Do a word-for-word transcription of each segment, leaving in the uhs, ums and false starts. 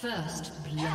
First blood.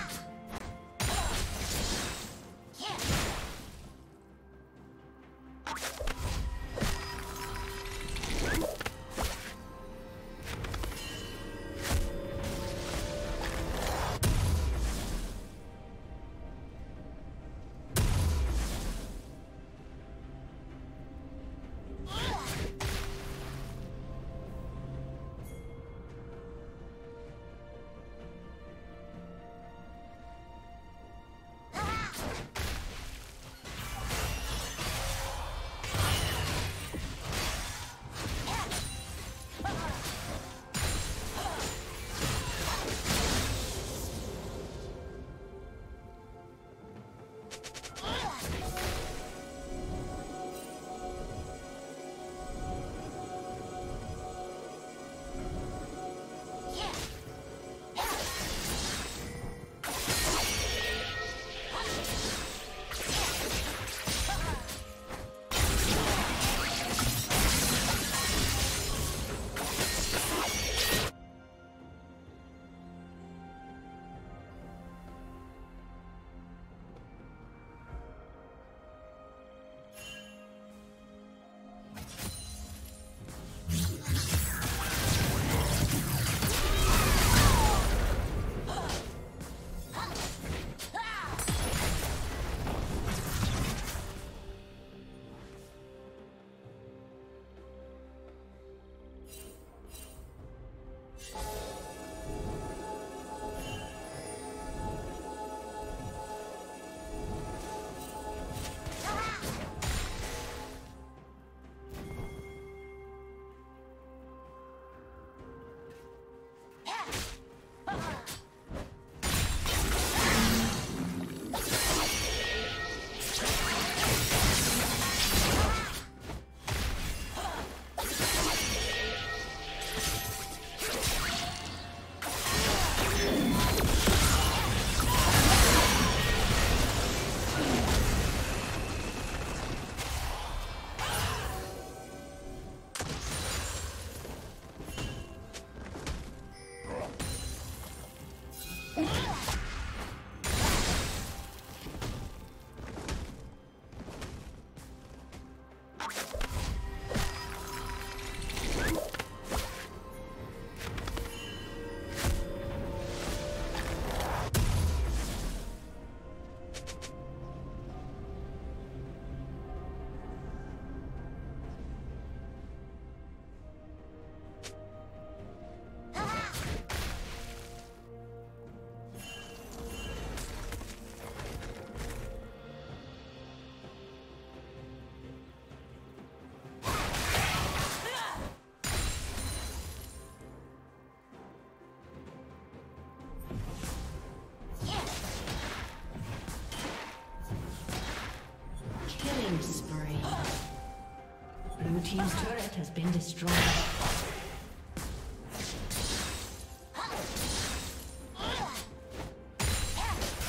team's turret has been destroyed.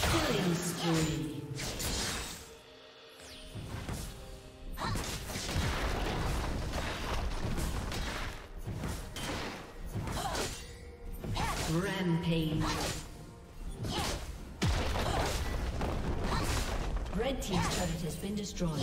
Killing spree. Rampage. Red team's turret has been destroyed.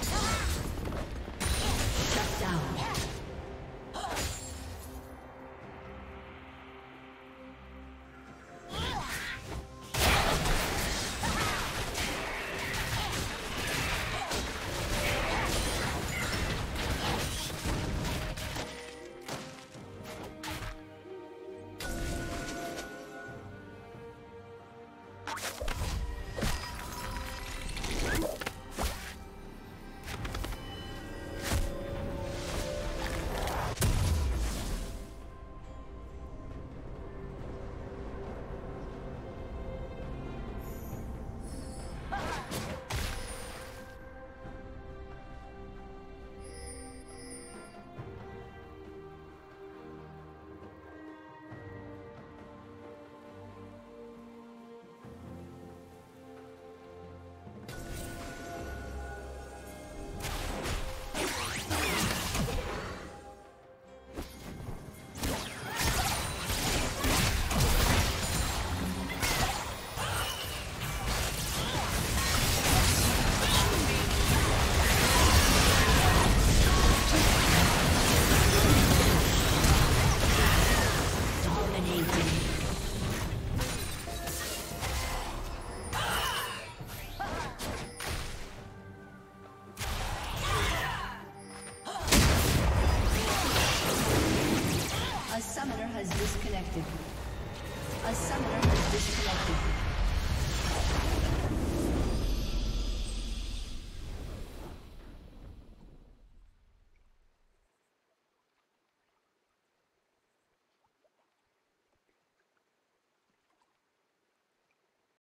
destroyed.